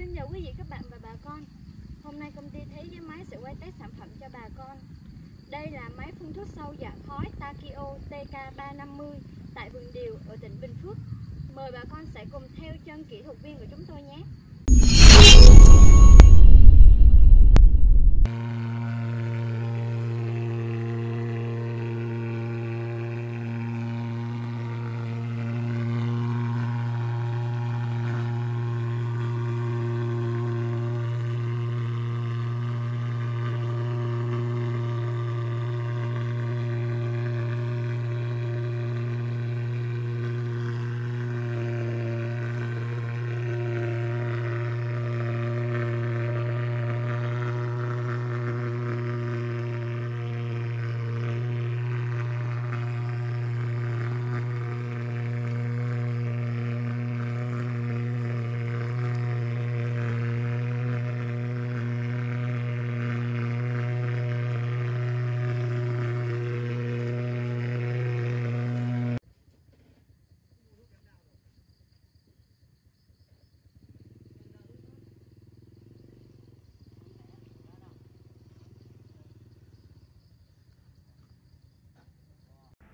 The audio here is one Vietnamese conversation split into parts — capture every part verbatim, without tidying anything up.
Xin chào quý vị, các bạn và bà con. Hôm nay công ty Thế Giới Máy sẽ quay test sản phẩm cho bà con. Đây là máy phun thuốc sâu dạ khói Takyo T K ba năm mươi tại vườn điều ở tỉnh Bình Phước. Mời bà con sẽ cùng theo chân kỹ thuật viên của chúng tôi nhé.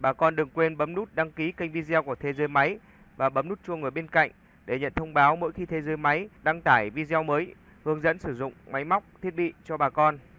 Bà con đừng quên bấm nút đăng ký kênh video của Thế Giới Máy và bấm nút chuông ở bên cạnh để nhận thông báo mỗi khi Thế Giới Máy đăng tải video mới hướng dẫn sử dụng máy móc, thiết bị cho bà con.